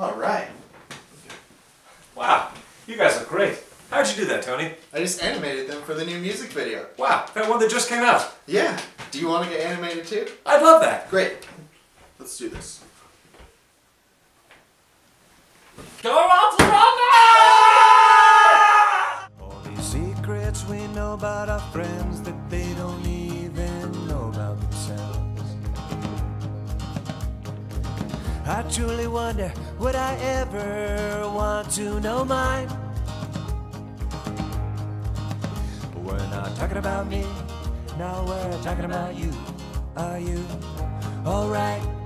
All right. Wow, you guys look great. How'd you do that, Tony? I just animated them for the new music video. Wow, that one that just came out. Yeah. Do you want to get animated too? I'd love that. Great. Let's do this. Go on to Rhonda! All these secrets we know about our friends that they don't even know about themselves. I truly wonder, would I ever want to know mine? We're not talking about me, now we're talking about you. Are you alright?